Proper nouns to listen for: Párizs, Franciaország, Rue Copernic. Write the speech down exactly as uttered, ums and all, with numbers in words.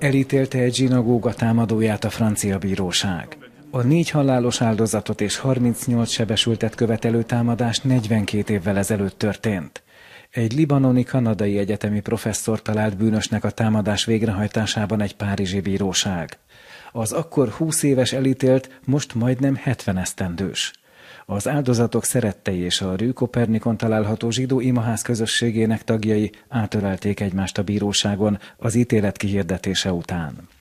Elítélte egy zsinagóga támadóját a francia bíróság. A négy halálos áldozatot és harmincnyolc sebesültet követelő támadás negyvenkét évvel ezelőtt történt. Egy libanoni kanadai egyetemi professzor talált bűnösnek a támadás végrehajtásában egy párizsi bíróság. Az akkor húsz éves elítélt, most majdnem hetven esztendős. Az áldozatok szerettei és a Rue Copernicon található zsidó imaház közösségének tagjai átölelték egymást a bíróságon az ítélet kihirdetése után.